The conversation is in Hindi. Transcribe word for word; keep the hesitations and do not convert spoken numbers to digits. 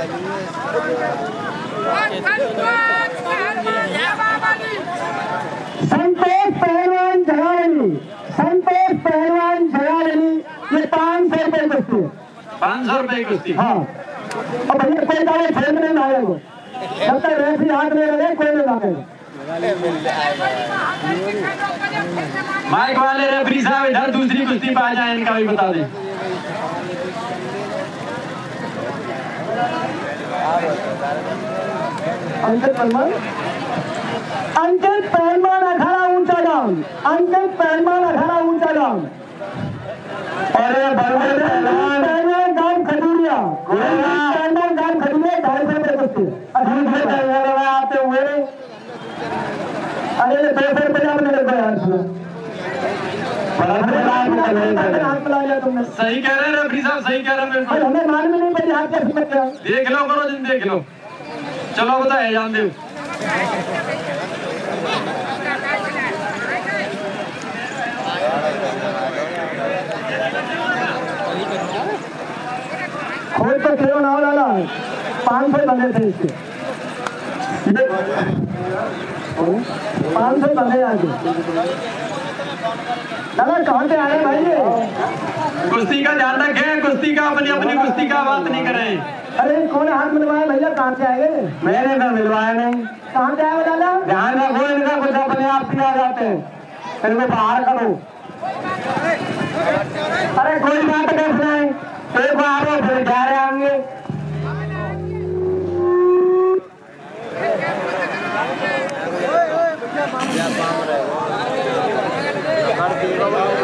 संतोष पहलवान झगाड़नी, संतोष पहलवान झगाड़नी, ये पाँच सौ रुपये कुश्ती, पाँच सौ रुपये कुश्ती। हाँ, अब भैया कोई दावे खेलने ना आएगा, जब तक रेफरी हाथ में रहे कोई नहीं आएगा। माइक वाले रेफरी साहब इधर दूसरी कुश्ती पे आ जाए, इनका भी बता दें। अंकल पहलवान, अंकल पहलवान अखाड़ा ऊंचा गांव, अंकल पहलवान अखाड़ा ऊंचा गांव। अरे बलवान पहलवान गांव खजूरिया, पहलवान गांव खजूरिया ढाई सौ रुपये कुश्ती। अरे पहलवान आते हुए, अरे पैसे पचास मिनट पे यार सही कह रहे हैं रफी साहब, सही कह रहे हैं। मेरे को हमें मालूम नहीं पड़ी हाथ कैसे मत करो, देख लो करो जिन देख लो। चलो बताए जान देव, खोल पर खेलो ना लाला, पाँच सौ बंदे थे इसके, पाँच सौ बंदे आगे। दादा कहाँ पे आए भाई ये? कुश्ती का ध्यान रखें, कुश्ती का, अपनी अपनी कुश्ती का बात नहीं करें। अरे कौन हाथ मिलवाया भैया, कहाँ से आए? मैंने तो मिलवाया नहीं। कहाँ से आए दादा? ध्यान रखो इनका, कुछ अपने आप ही आ जाते हैं, इनको बाहर करो। अरे कोई बात नहीं, एक बार आओ फिर जा रहे होंगे। Gracias.